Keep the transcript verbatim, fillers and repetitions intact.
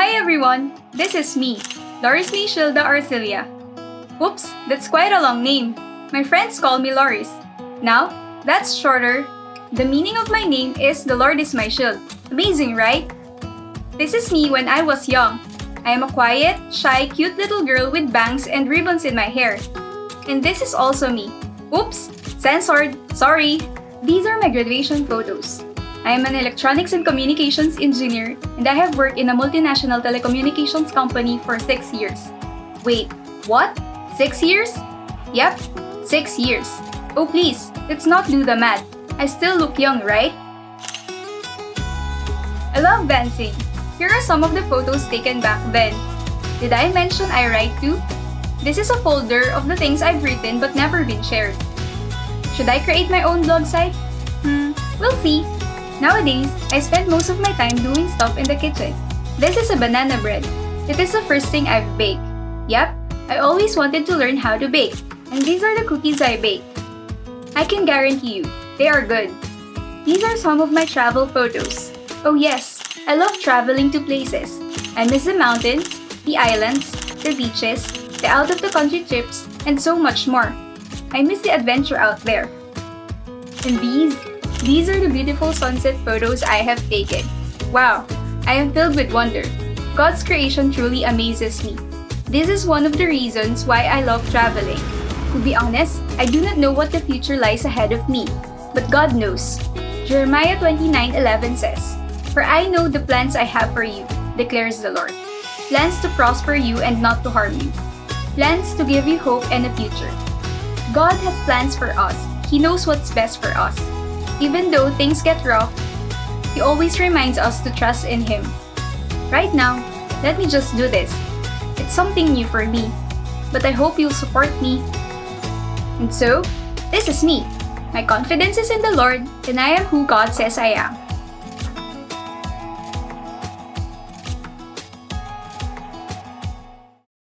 Hi everyone! This is me, Lorismae Shielda Arcilla. Oops, that's quite a long name. My friends call me Loris. Now, that's shorter. The meaning of my name is the Lord is my shield. Amazing, right? This is me when I was young. I am a quiet, shy, cute little girl with bangs and ribbons in my hair. And this is also me. Oops, censored, sorry. These are my graduation photos. I am an electronics and communications engineer, and I have worked in a multinational telecommunications company for six years. Wait, what? Six years? Yep, six years. Oh please, let's not do the math. I still look young, right? I love dancing. Here are some of the photos taken back then. Did I mention I write too? This is a folder of the things I've written but never been shared. Should I create my own blog site? Hmm, we'll see. Nowadays, I spend most of my time doing stuff in the kitchen. This is a banana bread. It is the first thing I've baked. Yep, I always wanted to learn how to bake. And these are the cookies I bake. I can guarantee you, they are good. These are some of my travel photos. Oh yes, I love traveling to places. I miss the mountains, the islands, the beaches, the out-of-the-country trips, and so much more. I miss the adventure out there. And these? These are the beautiful sunset photos I have taken. Wow, I am filled with wonder. God's creation truly amazes me. This is one of the reasons why I love traveling. To be honest, I do not know what the future lies ahead of me, but God knows. Jeremiah twenty-nine eleven says, "For I know the plans I have for you, declares the Lord. Plans to prosper you and not to harm you. Plans to give you hope and a future." God has plans for us. He knows what's best for us. Even though things get rough, He always reminds us to trust in Him. Right now, let me just do this. It's something new for me, but I hope you'll support me. And so, this is me. My confidence is in the Lord, and I am who God says I am.